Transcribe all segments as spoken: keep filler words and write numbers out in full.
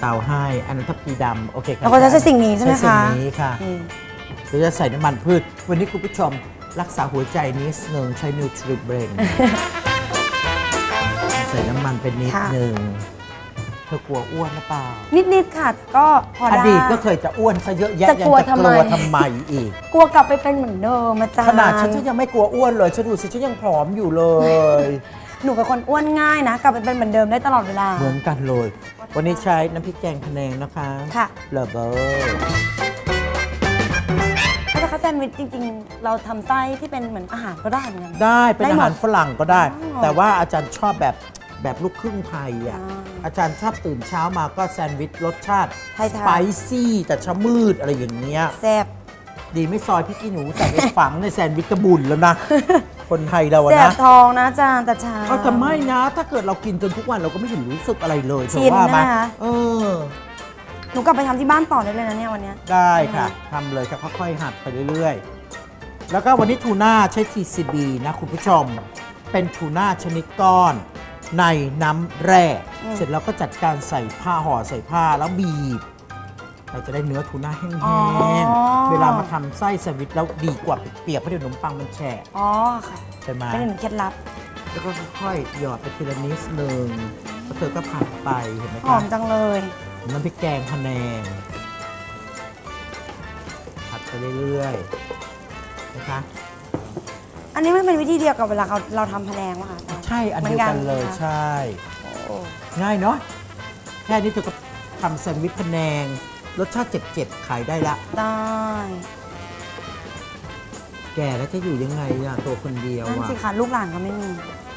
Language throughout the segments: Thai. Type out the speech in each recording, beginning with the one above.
เตาให้อันนั้นทับพีดำโอเคครับเราจะใช้สิ่งนี้ใช่ไหมคะใช้สิ่งนี้ค่ะเราจะใส่น้ำมันพืชวันนี้คุณผู้ชมรักษาหัวใจนิดนึงใช้นิวทริเบรนใส่น้ำมันเป็นนิดนึงเธอกลัวอ้วนหรือเปล่านิดๆค่ะก็พอได้อดีตก็เคยจะอ้วนซะเยอะแยะยังจะกลัวทำไมอีกกลัวกลับไปเป็นเหมือนเดิมอาจารย์ขนาดฉันยังไม่กลัวอ้วนเลยฉันดูสิฉันยังผอมอยู่เลยหนูเป็นคนอ้วนง่ายนะกลับไปเป็นเหมือนเดิมได้ตลอดเวลาเหมือนกันเลยวันนี้ใช้น้ำพริกแกงพะแนงนะคะค่ะเลเบอร์แล้วนะคะแซนด์วิชจริงๆเราทำไส้ที่เป็นเหมือนอาหารก็ได้เหมือนกันได้เป็นอาหารฝรั่งก็ได้แต่ว่าอาจารย์ชอบแบบแบบลูกครึ่งไทยอ่ะอาจารย์ชอบตื่นเช้ามาก็แซนด์วิชรสชาติสไปซี่แต่ชะมืดอะไรอย่างเงี้ยแซ่บดีไม่ซอยพริกขี้หนูใส่ไปฝังในแซนด์วิชกระบุนแล้วนะคนไทยเราอะนะแซ่บทองนะอาจารย์แต่เช้าก็จะไม่นะถ้าเกิดเรากินจนทุกวันเราก็ไม่เห็นรู้สึกอะไรเลยชินนะคะเออหนูกลับไปทำที่บ้านต่อได้เลยนะเนี่ยวันนี้ได้ค่ะทำเลยค่ะค่อยๆหัดไปเรื่อยๆแล้วก็วันนี้ทูน่าใช้ ที ซี บี นะคุณผู้ชมเป็นทูน่าชนิดก้อนในน้ำแร่เสร็จแล้วก็จัดการใส่ผ้าห่อใส่ผ้าแล้วบีบเราจะได้เนื้อทูน่าแห้งๆเวลามาทำไส้แซนด์วิชแล้วดีกว่าเปียกเพราะเดี๋ยวขนมปังมันแฉะอ๋อค่ะใช่ไหมเป็นหนึ่งเคล็ดลับแล้วก็ค่อยๆหยอดไปทีละนิดนึงแล้วเธอก็ผัดไปเห็นไหมคะหอมจังเลยน้ำพริกแกงพะแนงผัดไปเรื่อยๆนะคะอันนี้มันเป็นวิธีเดียวกับเวลาเราเราทำพะแนงว่ะค่ะใช่อันเดียวกันเลยใช่ง่ายเนาะแค่นี้เธอก็ทำแซนด์วิชพะแนงรสชาติเจ็บๆขายได้ละได้แก่แล้วจะอยู่ยังไงอ่ะตัวคนเดียวนั่นสิค่ะลูกหลานก็ไม่มี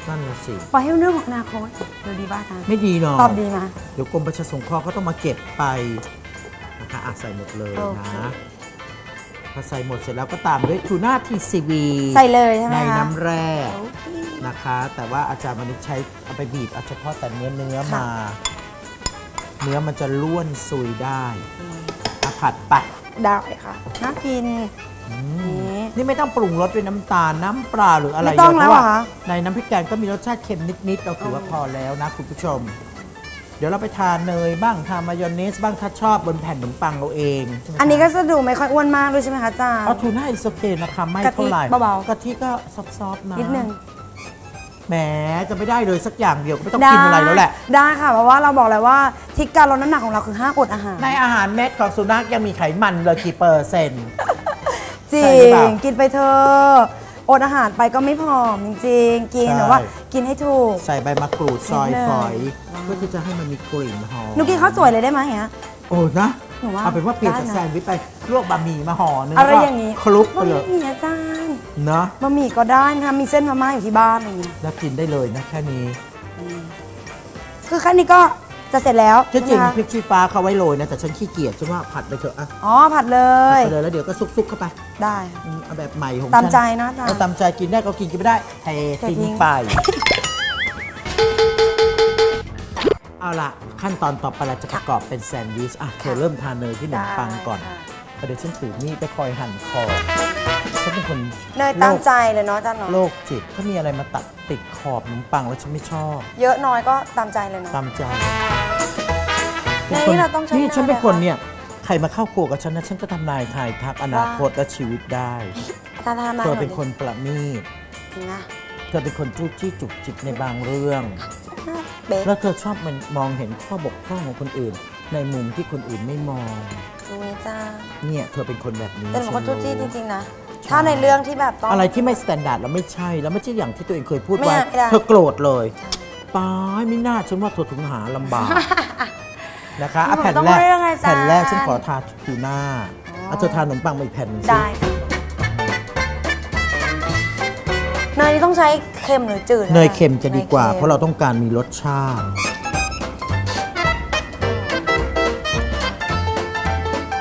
นั่นสิปล่อยให้เรื่องของอนาคตเดี๋ยวดีบ้างนะไม่ดีหรอกตอบดีนะเดี๋ยวกรมประชาสงเคราะห์ก็ต้องมาเก็บไปนะคะอ่ะใส่หมดเลยนะพอใส่หมดเสร็จแล้วก็ตามด้วยทูน่า ที ซี บี ใส่เลยใช่ไหมในน้ำแร่นะคะแต่ว่าอาจารย์วันนี้ใช้เอาไปบีบเอาเฉพาะแต่เนื้อเนื้อมาเนื้อมันจะล้วนซุยได้ผัดไปได้ค่ะน่ากินนี่ไม่ต้องปรุงรสด้วยน้ำตาลน้ำปลาหรืออะไรเพราะว่าในน้ำพริกแกงก็มีรสชาติเค็มนิดๆเราถือว่าพอแล้วนะคุณผู้ชมเดี๋ยวเราไปทานเนยบ้างทานมายองเนสบ้างถ้าชอบบนแผ่นขนมปังเราเองอันนี้ก็จะดูไม่ค่อยอ้วนมากด้วยใช่ไหมคะจ้าเอาทูน่าอิสโอเคนะคะไม่เท่าไหร่เบาๆกะทิก็ซอฟๆนะนิดนึงแหมจะไม่ได้เลยสักอย่างเดียวก็ไม่ต้องกินอะไรแล้วแหละได้ค่ะเพราะว่าเราบอกเลยว่าทิศการลดน้ำหนักของเราคือห้ามอดอาหารในอาหารเม็ดของสุนัขยังมีไขมันเลยกี่เปอร์เซ็นต์จริงกินไปเถอะอดอาหารไปก็ไม่พอจริงๆกินแต่ว่ากินให้ถูกใส่ใบมะกรูดซอยฝอยเพื่อที่จะให้มันมีกลิ่นหอมหนูกินข้าวสวยเลยได้ไหมเงี้ยโอ้นะเอาเป็นว่าเปลี่ยนจากแซนด์วิชไปลวกบะหมี่มาห่อหนึ่งอะไรอย่างนี้คลุกไปเลยบะหมี่อาจารย์นะบะหมี่ก็ได้นะมีเส้นมาม่าอยู่ที่บ้านอะไรอย่างนี้แล้วกินได้เลยนะแค่นี้คือแค่นี้ก็จะเสร็จแล้วจริงๆพริกชี้ฟ้าเขาไว้โรยนะแต่ฉันขี้เกียจฉันว่าผัดไปเถอะอ๋อผัดเลยผัดเลยแล้วเดี๋ยวก็ซุกๆเข้าไปได้เอาแบบใหม่ของฉันตามใจนะจ๊ะตามใจกินได้ก็กินกินไม่ได้เททิ้งไปเอาล่ะขั้นตอนต่อไปเราจะประกอบเป็นแซนด์วิชอ่ะเธอเริ่มทานเนยที่หนึ่งปังก่อนเดี๋ยวฉันถือมีดไปคอยหั่นคอฉันเป็นคนเนยตามใจเลยเนาะจ๊ะเนาะโรคจิตถ้ามีอะไรมาตัดติดขอบขนมปังแล้วฉันไม่ชอบเยอะน้อยก็ตามใจเลยเนาะตามใจนี่เราต้องใช้นี่ฉันเป็นคนเนี่ยใครมาเข้าครัวกับฉันนะฉันก็ทำนายทายทักอนาคตและชีวิตได้เธอเป็นคนประณีตเธอเป็นคนจู้จี้จุกจิกในบางเรื่องแล้วเธอชอบมันมองเห็นข้อบกพร่องของคนอื่นในมุมที่คนอื่นไม่มองรู้ไหมจ้าเนี่ยเธอเป็นคนแบบนี้แต่หนูก็จู้จี้จริงๆนะถ้าในเรื่องที่แบบต้องอะไรที่ไม่มาตรฐานแล้วไม่ใช่แล้วไม่ใช่อย่างที่ตัวเองเคยพูดไว้เธอโกรธเลยตายไม่น่าฉันว่าเธอถึงหาลำบากนะคะแผ่นแรกแผ่นแรกฉันขอทาทูน่าเอาเธอทาขนมปังมาอีกแผ่นหนึ่งได้เนยนี่ต้องใช้เค็มหรือจืดเนยเค็มจะดีกว่าเพราะเราต้องการมีรสชาติ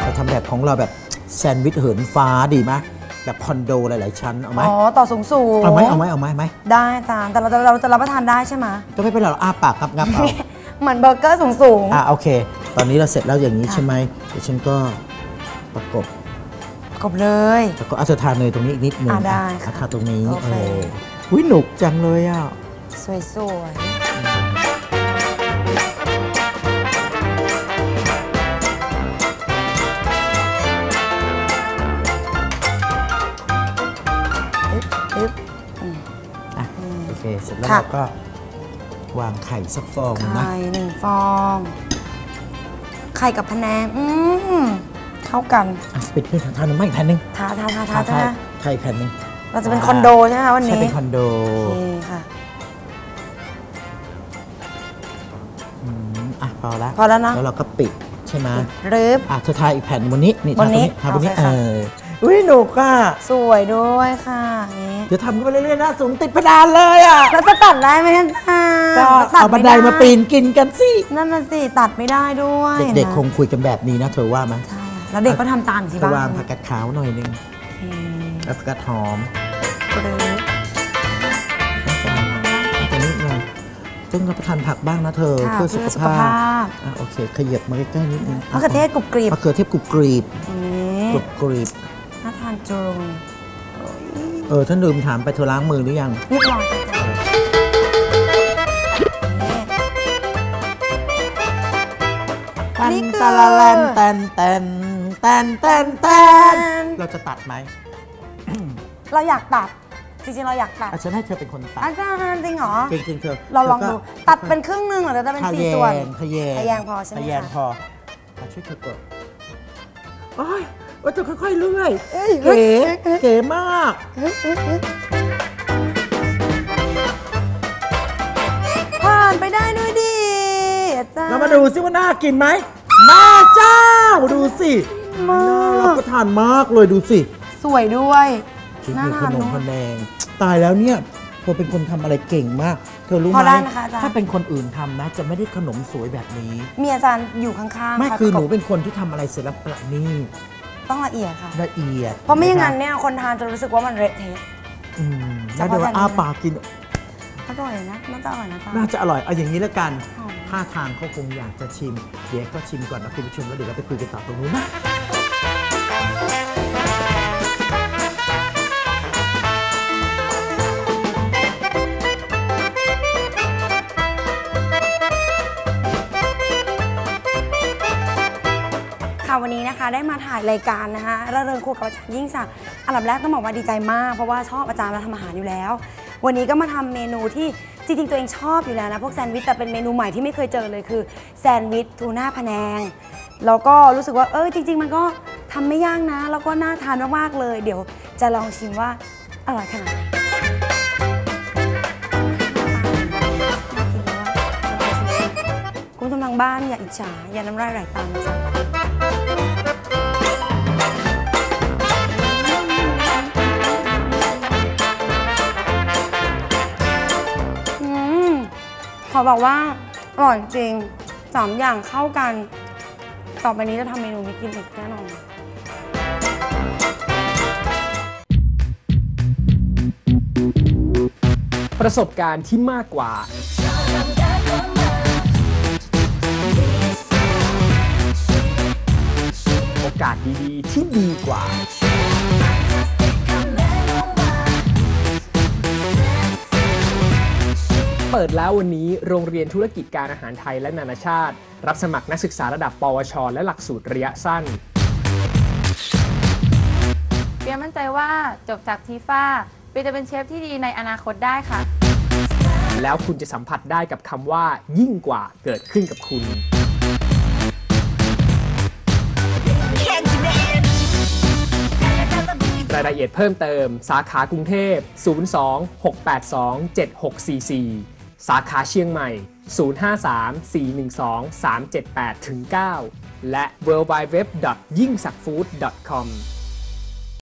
เราทำแบบของเราแบบแซนด์วิชเหินฟ้าดีไหมแบบคอนโดหลายๆชั้นเอาไหมอ๋อต่อสูงสูงเอาไหมเอาไหมเอาไหมไหมได้จานแต่เราจะเราจะรับประทานได้ใช่ไหมก็ไม่เป็นไรเราอ้าปากงับงับเอาเหมือนเบอร์เกอร์สูงสูงอ่ะโอเคตอนนี้เราเสร็จแล้วอย่างนี้ใช่ไหมเดี๋ยวฉันก็ประกบประกบเลยแล้วก็เอาเธอทานเนยตรงนี้อีกนิดนึงอ่ะได้ค่ะทาตรงนี้เอออุ้ยหนุกจังเลยอ่ะสวยๆ ปึ๊บอ่ะโอเคเสร็จแล้วเราก็วางไข่สักฟองนะไข่หนึ่งฟองไข่กับพะแนงอืมเข้ากันปิดด้วยทาหนึ่งไม่ทาหนึ่งทาทาทาทาทาไข่แผ่นหนึ่งเราจะเป็นคอนโดใช่ไหมวันนี้ใช่เป็นคอนโดโอเคค่ะอืมอ่ะพอแล้วพอแล้วนะแล้วเราก็ปิดใช่ไหมรึบอ่ะเธอทาอีกแผ่นบนนี้นี่ทาบนนี้ทาบนนี้เอออุ้ยหนูก็สวยด้วยค่ะเดี๋ยวทำกันไปเรื่อยๆนะสูงติดเพดานเลยอ่ะแล้วจะตัดได้ไหมคะก็เอาบันไดมาปีนกินกันสินั่นน่ะสิตัดไม่ได้ด้วยเด็กๆคงคุยกันแบบนี้นะเธอว่าไหมใช่แล้วเด็กก็ทำตามสิบ้างวางผักกาดขาวหน่อยนึงแล้วผักกาดหอมตัวนี้เราต้องรับประทานผักบ้างนะเธอเพื่อสุขภาพโอเคขยับมาใกล้ๆนิดนึงมะเขือเทศกรุบกรีบมะเขือเทศกรุบกรีบกรุบกรีบน่าทานจังเออท่านลืมถามไปเธอล้างมือหรือยังเรียบร้อยแล้วนี่คือแตนแตนแตนแตนแตนเราจะตัดไหมเราอยากตัดจริงๆเราอยากตัดฉันให้เธอเป็นคนตัดอาจารย์จริงเหรอจริงๆเธอเราลองดูตัดเป็นครึ่งหนึ่งหรือจะเป็นสี่ส่วนทะแยงทะแยงพอใช่ไหมทะแยงพอช่วยเธอกดโอ้ยว่าจะค่อยๆเรื่อยเก๋เก๋มากผ่านไปได้ด้วยดีเรามาดูซิว่าน่ากินไหมมาเจ้าดูสิน่ารับประทานมากเลยดูสิสวยด้วยน่าทานขนมพะแนงตายแล้วเนี่ยเธอเป็นคนทำอะไรเก่งมากเธอรู้ไหมถ้าเป็นคนอื่นทำนะจะไม่ได้ขนมสวยแบบนี้มีอาจารย์อยู่ข้างๆไม่คือหนูเป็นคนที่ทำอะไรศิลปะนี่ต้องละเอียดค่ะละเอียดเพราะไม่อย่างนั้นเนี่ยคนทานจะรู้สึกว่ามันเละเทะแล้วเดี๋ยวอ้าปากกินอร่อยนะน่าจะอร่อยนะจ๊ะน่าจะอร่อยเอาอย่างนี้แล้วกันท่าทางเขาคงอยากจะชิมเดี๋ยวก็ชิมก่อนนะคุณผู้ชมแล้วเดี๋ยวเราไปคุยกันต่อตรงนู้นนะวันนี้นะคะได้มาถ่ายรายการนะคะระเริงครัวกับอาจารย์ยิ่งศักดิ์อันดับแรกต้องบอกว่าดีใจมากเพราะว่าชอบอาจารย์มาทำอาหารอยู่แล้ววันนี้ก็มาทำเมนูที่จริงๆตัวเองชอบอยู่แล้วนะพวกแซนด์วิชแต่เป็นเมนูใหม่ที่ไม่เคยเจอเลยคือแซนด์วิชทูน่าพะแนงแล้วก็รู้สึกว่าเออจริงๆมันก็ทำไม่ยากนะแล้วก็น่าทานมากๆเลยเดี๋ยวจะลองชิมว่าอร่อยขนาดไหนคุณผู้ชมทางบ้านอย่าอิจฉาอย่าน้ำลายไหลตามจ้ะขอบอกว่าอร่อยจริงสามอย่างเข้ากันต่อไปนี้จะทำเมนูนี้กินอีกแน่นอนประสบการณ์ที่มากกว่าโอกาสดีๆที่ดีกว่าเปิดแล้ววันนี้โรงเรียนธุรกิจการอาหารไทยและนานาชาติรับสมัครนักศึกษาระดับปวชและหลักสูตรระยะสั้นเปียมั่นใจว่าจบจากทีฟ้าเปียจะเป็นเชฟที่ดีในอนาคตได้ค่ะแล้วคุณจะสัมผัสได้กับคำว่ายิ่งกว่าเกิดขึ้นกับคุณรายละเอียดเพิ่มเติมสาขากรุงเทพศูนย์ สอง หก แปด สอง เจ็ด หก สี่ สี่ สาขาเชียงใหม่ศูนย์ ห้า สาม สี่ หนึ่ง สอง สาม เจ็ด แปด เก้า และ ดับเบิลยู ดับเบิลยู ดับเบิลยู ดอท ยิ่งศักดิ์ฟู้ด ดอท คอม